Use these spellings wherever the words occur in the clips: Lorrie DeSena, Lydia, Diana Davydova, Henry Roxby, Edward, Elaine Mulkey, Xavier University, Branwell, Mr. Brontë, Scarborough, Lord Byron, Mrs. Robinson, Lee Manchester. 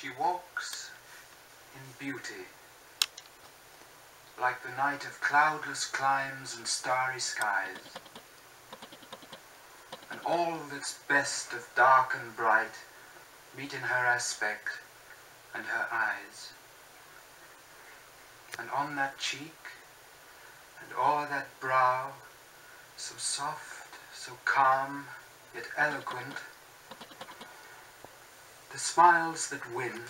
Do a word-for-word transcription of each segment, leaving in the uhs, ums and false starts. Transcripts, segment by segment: She walks in beauty, like the night of cloudless climes and starry skies, and all that's best of dark and bright meet in her aspect and her eyes, and on that cheek and o'er that brow, so soft, so calm, yet eloquent, the smiles that win,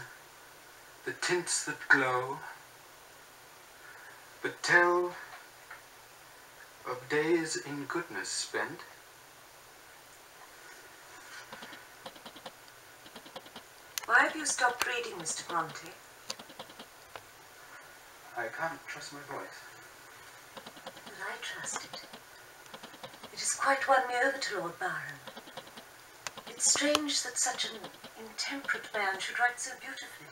the tints that glow, but tell of days in goodness spent, Why have you stopped reading, Mister Brontë? I can't trust my voice. But I trust it. It has quite won me over to Lord Byron. It's strange that such an intemperate man should write so beautifully.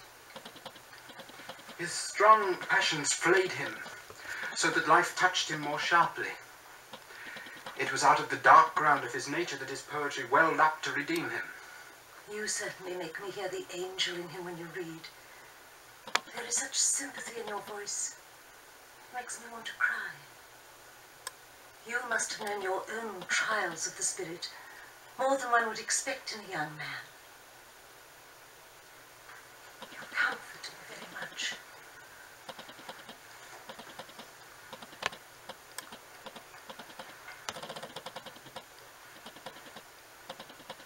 His strong passions flayed him, so that life touched him more sharply. It was out of the dark ground of his nature that his poetry welled up to redeem him. You certainly make me hear the angel in him when you read. There is such sympathy in your voice. It makes me want to cry. You must have known your own trials of the spirit, more than one would expect in a young man. You comfort me very much.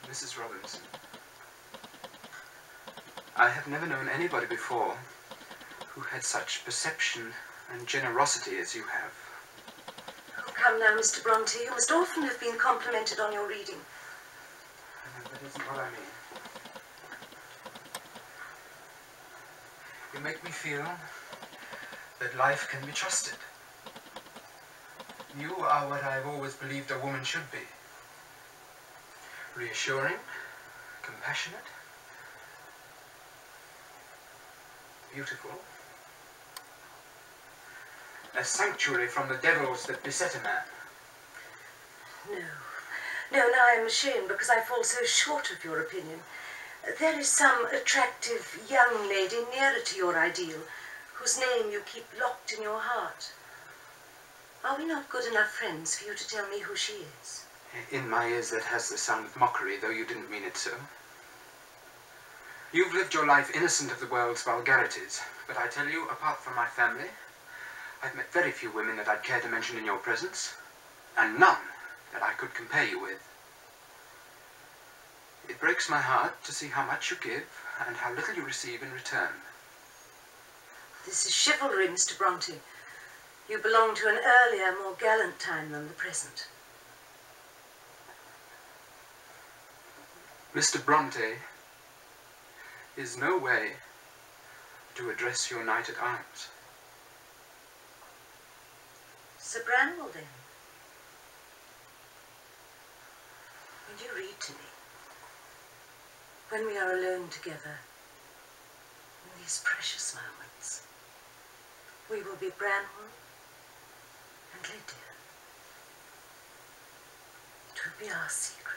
Missus Robinson, I have never known anybody before who had such perception and generosity as you have. Oh, come now, Mister Brontë, you must often have been complimented on your reading. No, that isn't what I mean. You make me feel that life can be trusted. You are what I've always believed a woman should be. Reassuring, compassionate, beautiful, a sanctuary from the devils that beset a man. No, no, now I am ashamed because I fall so short of your opinion. There is some attractive young lady nearer to your ideal, whose name you keep locked in your heart. Are we not good enough friends for you to tell me who she is? In my ears that has the sound of mockery, though you didn't mean it so. You've lived your life innocent of the world's vulgarities, but I tell you, apart from my family, I've met very few women that I'd care to mention in your presence, and none that I could compare you with. It breaks my heart to see how much you give and how little you receive in return. This is chivalry, Mister Brontë. You belong to an earlier, more gallant time than the present. Mister Brontë is no way to address your knight at arms. Sir Branwell, then. Will you read to me when we are alone together in these precious moments? We will be Branwell and Lydia. It will be our secret.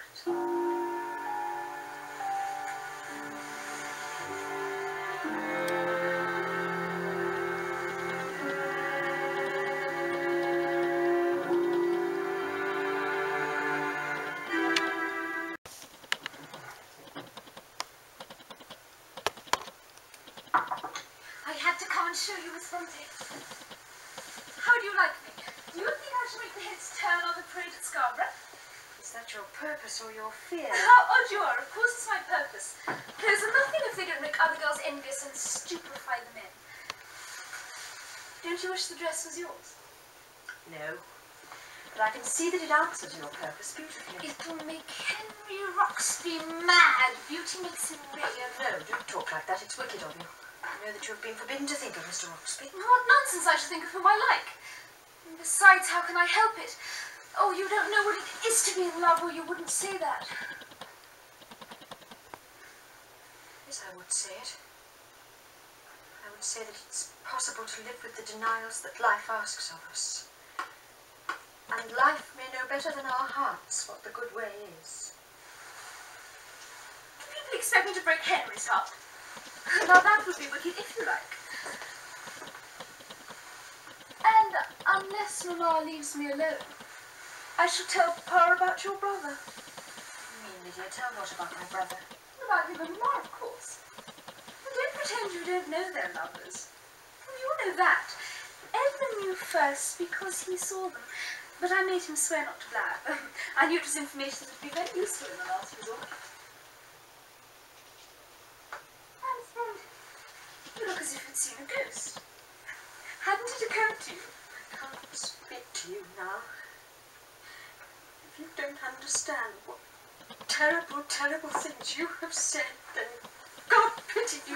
How do you like me? Do you think I should make the heads turn on the parade at Scarborough? Is that your purpose or your fear? How odd you are! Of course it's my purpose. Girls are nothing if they don't make other girls envious and stupefy the men. Don't you wish the dress was yours? No. But I can see that it answers your purpose beautifully. It will make Henry Roxby mad. Beauty makes him Ray. No, don't talk like that. It's wicked of you. I know that you have been forbidden to think of Mister Roxby. What nonsense! I should think of whom I like. And besides, how can I help it? Oh, you don't know what it is to be in love, or you wouldn't say that. Yes, I would say it. I would say that it's possible to live with the denials that life asks of us. And life may know better than our hearts what the good way is. Do people expect me to break Henry's heart? Now that would be wicked if you like. And unless Mamma leaves me alone, I shall tell Papa about your brother. You mean, Lydia, tell what about my brother? About him and Ma, of course. But don't pretend you don't know their lovers. You all know that. Edward knew first because he saw them, but I made him swear not to blab. I knew it was information that would be very useful in the last resort. You look as if you'd seen a ghost. Hadn't it occurred to you? I can't speak to you now. If you don't understand what terrible, terrible things you have said, then God pity you.